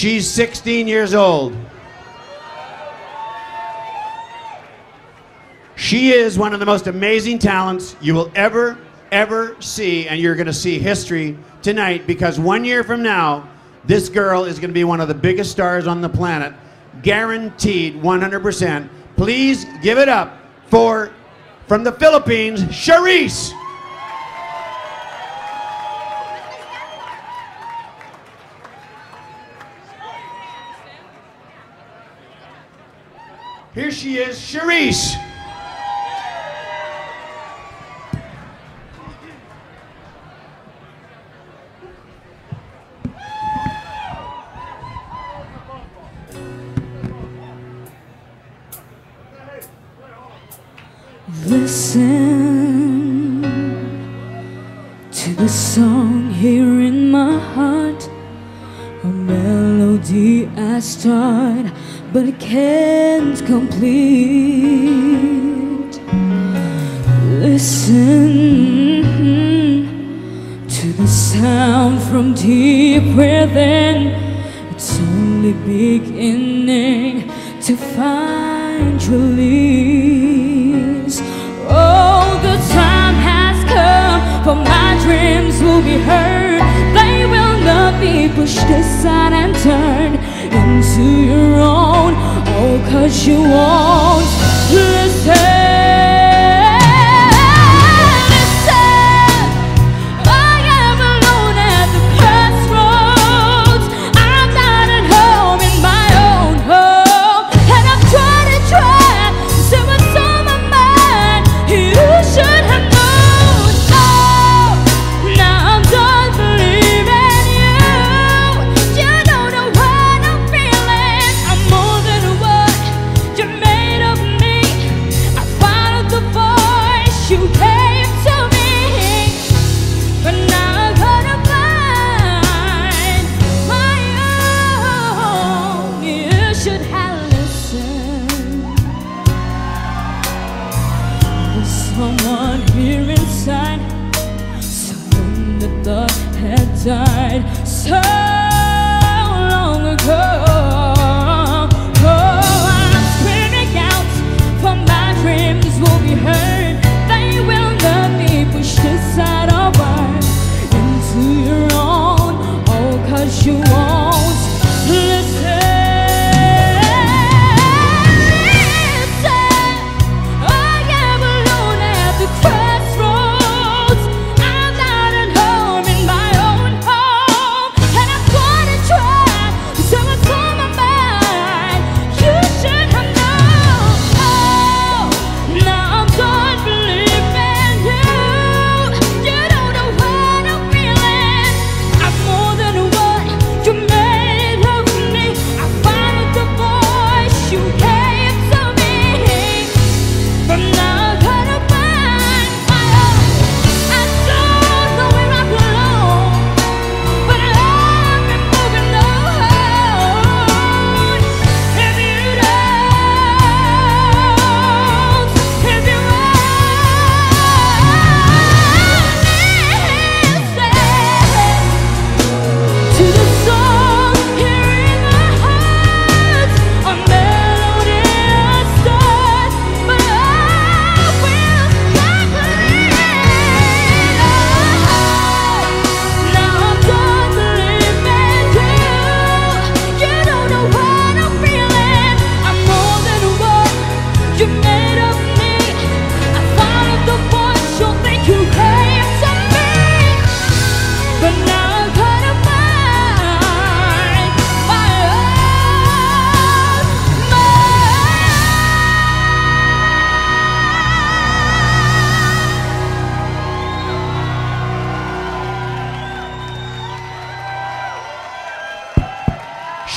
She's 16 years old. She is one of the most amazing talents you will ever see, and you're going to see history tonight, because 1 year from now, this girl is going to be one of the biggest stars on the planet, guaranteed 100%. Please give it up for, from the Philippines, Charice. Here she is, Charice. Listen to the song here in my heart, a melody I start but I can't complete. Listen to the sound from deep within, it's only beginning to find release. Oh, the time has come for my dreams will be heard. They will not be pushed aside and turned into your own. Oh, 'cause you won't listen. Listen, I am alone at the crossroads. I'm not at home in my own home, and I've tried and tried to say what's on my mind. You should have known. Oh, now I'm done believing you. You don't know what I'm feeling. I'm more than what you made of me. I followed the voice you gave to me, but now I'm gonna find my own. You should have listened. There's someone here inside, someone that thought had died so long ago. Oh, I'm screaming out for my dreams will be heard. They will not be pushed aside or burned into your own. Oh, 'cause you won't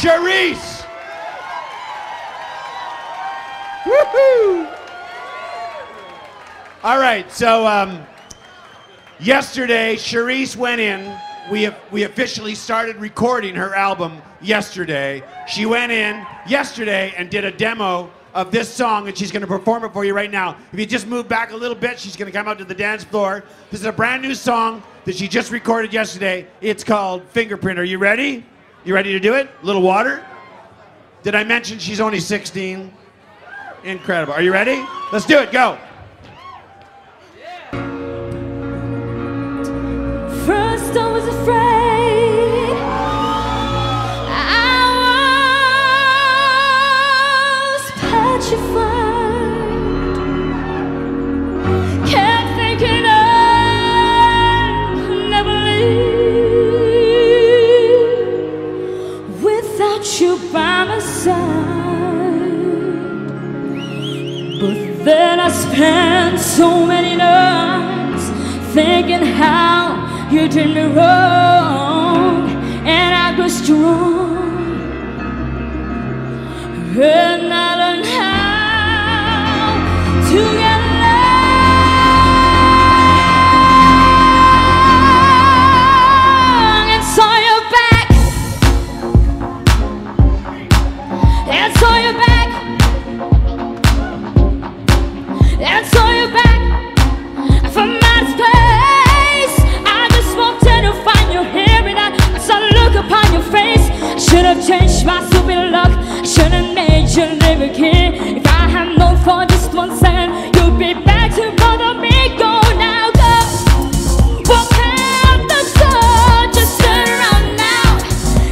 Charice! Woohoo! All right, so yesterday Charice went in. We officially started recording her album yesterday. She went in yesterday and did a demo of this song, and she's gonna perform it for you right now. If you just move back a little bit, she's gonna come out to the dance floor. This is a brand new song that she just recorded yesterday. It's called Fingerprint. Are you ready? You ready to do it? A little water? Did I mention she's only 16? Incredible. Are you ready? Let's do it. Go. First I was afraid, I was petrified, kept thinking I'd never leave without you by my side. But then I spent so many nights thinking how you did me wrong, and I grew strong, and I learned how to get along. And saw your back, and saw your back, and saw your back from outer space. Upon your face, I should have changed my stupid luck. I should have made you live again. If I had known for just one second, you'd be back to bother me. Go now, go. Walk out the door, just turn around now,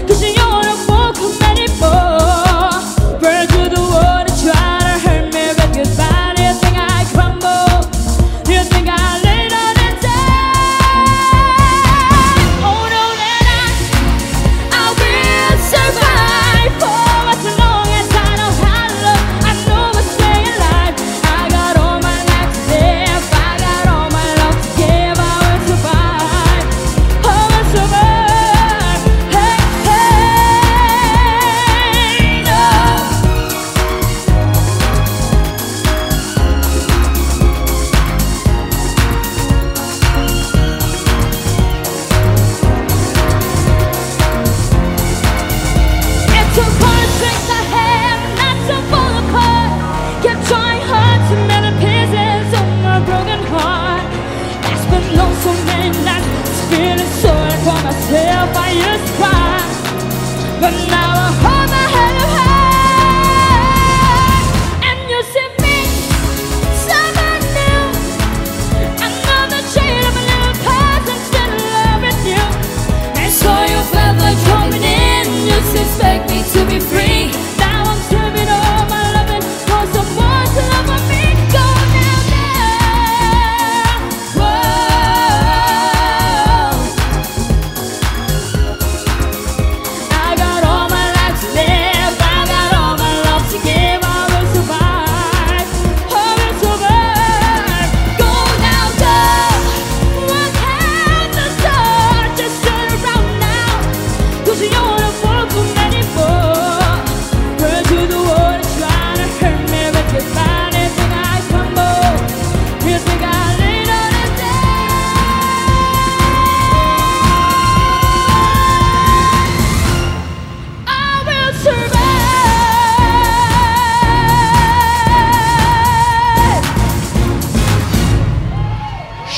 'cause you don't wanna walk home anymore. Burn through the wall to try to hurt me, but goodbye. Do you think I crumble? Do you think I lay down and die? Oh no, that survive for as long as I know how to love. I know I'll stay alive. I got all my life to live, I got all my love to give. I will survive, I will survive. Hey, hey, no. Took all the tricks I had, not to fall apart. Kept trying hard to mend the pieces of my broken heart. I spent long so many nights feeling sorry for myself. I used to cry, but now I hold my head up high. And you see me, someone new, another shade of a little person still in love with you. And so you felt like coming in. You expect me to be free. Now I'm serving all my loving for someone to love for me. Go down there. Whoa. I got all my life to live. I got all my love to give. I will survive. I will survive. Go now, go. Walk out the door. Just turn around now, 'cause you know.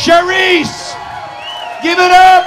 Charice, give it up.